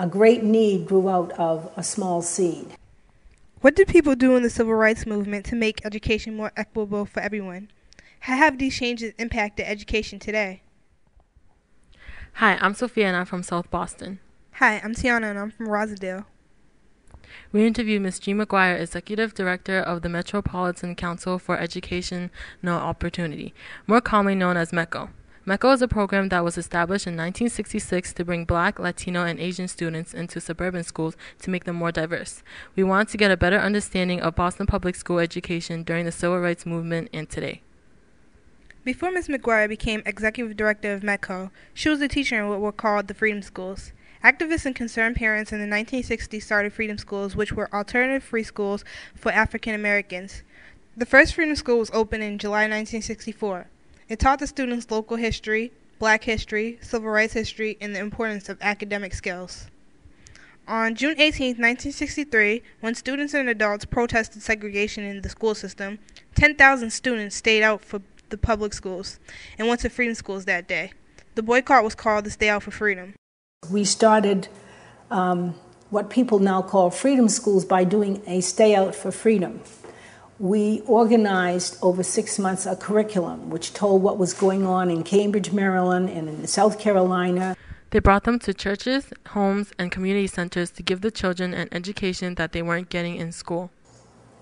a great need grew out of a small seed. What did people do in the civil rights movement to make education more equitable for everyone? How have these changes impacted education today? Hi, I'm Sophia and I'm from South Boston. Hi, I'm Tiana and I'm from Rosedale. We interviewed Ms. Jean McGuire, Executive Director of the Metropolitan Council for Educational Opportunity, more commonly known as METCO. METCO is a program that was established in 1966 to bring Black, Latino, and Asian students into suburban schools to make them more diverse. We wanted to get a better understanding of Boston public school education during the civil rights movement and today. Before Ms. McGuire became Executive Director of METCO, she was a teacher in what were called the Freedom Schools. Activists and concerned parents in the 1960s started Freedom Schools, which were alternative free schools for African Americans. The first Freedom School was opened in July 1964. It taught the students local history, Black history, civil rights history, and the importance of academic skills. On June 18, 1963, when students and adults protested segregation in the school system, 10,000 students stayed out for the public schools and went to Freedom Schools that day. The boycott was called the Stay Out for Freedom. We started what people now call Freedom Schools by doing a Stay Out for Freedom. We organized over 6 months a curriculum which told what was going on in Cambridge, Maryland, and in South Carolina. They brought them to churches, homes, and community centers to give the children an education that they weren't getting in school.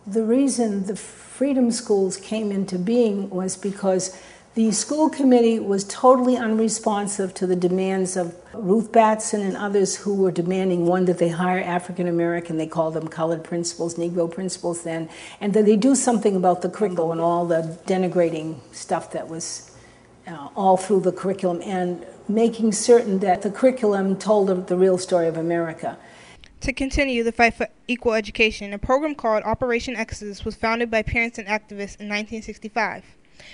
The reason the Freedom Schools came into being was because the school committee was totally unresponsive to the demands of Ruth Batson and others who were demanding, one, that they hire African American, they call them colored principals, Negro principals then, and that they do something about the curriculum and all the denigrating stuff that was all through the curriculum, and making certain that the curriculum told them the real story of America. To continue the fight for equal education, a program called Operation Exodus was founded by parents and activists in 1965.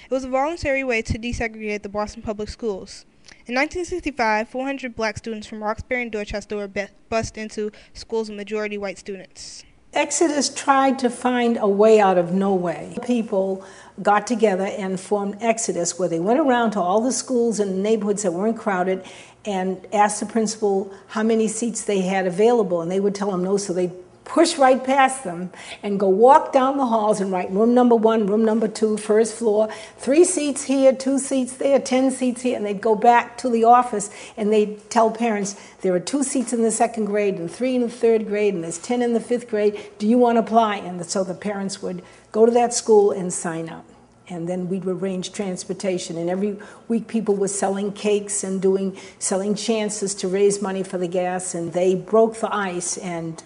It was a voluntary way to desegregate the Boston public schools. In 1965, 400 Black students from Roxbury and Dorchester were bused into schools of majority white students. Exodus tried to find a way out of no way. People got together and formed Exodus, where they went around to all the schools and neighborhoods that weren't crowded and asked the principal how many seats they had available, and they would tell them no, so they push right past them and go walk down the halls and write room number 1, room number 2, first floor, 3 seats here, 2 seats there, 10 seats here, and they'd go back to the office and they'd tell parents, there are 2 seats in the 2nd grade and 3 in the 3rd grade and there's 10 in the 5th grade, do you want to apply? And so the parents would go to that school and sign up. And then we'd arrange transportation, and every week people were selling cakes and selling chances to raise money for the gas, and they broke the ice and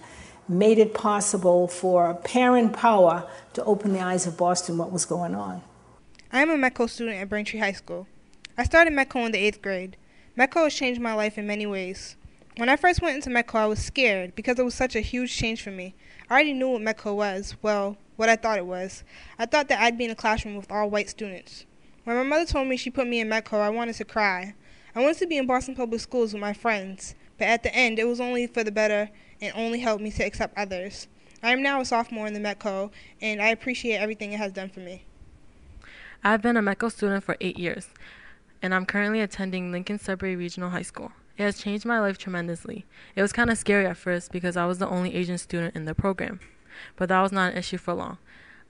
made it possible for parent power to open the eyes of Boston what was going on. I am a METCO student at Braintree High School. I started METCO in the 8th grade. METCO has changed my life in many ways. When I first went into METCO, I was scared because it was such a huge change for me. I already knew what METCO was, well, what I thought it was. I thought that I'd be in a classroom with all white students. When my mother told me she put me in METCO, I wanted to cry. I wanted to be in Boston Public Schools with my friends, but at the end, it was only for the better and only helped me to accept others. I am now a sophomore in the METCO, and I appreciate everything it has done for me. I've been a METCO student for 8 years, and I'm currently attending Lincoln Sudbury Regional High School. It has changed my life tremendously. It was kind of scary at first because I was the only Asian student in the program, but that was not an issue for long.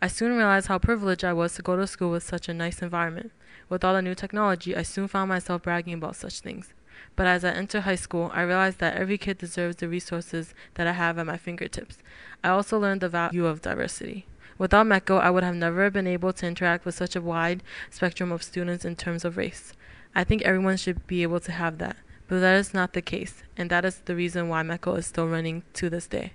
I soon realized how privileged I was to go to school with such a nice environment. With all the new technology, I soon found myself bragging about such things. But as I entered high school, I realized that every kid deserves the resources that I have at my fingertips. I also learned the value of diversity. Without METCO, I would have never been able to interact with such a wide spectrum of students in terms of race. I think everyone should be able to have that, but that is not the case, and that is the reason why METCO is still running to this day.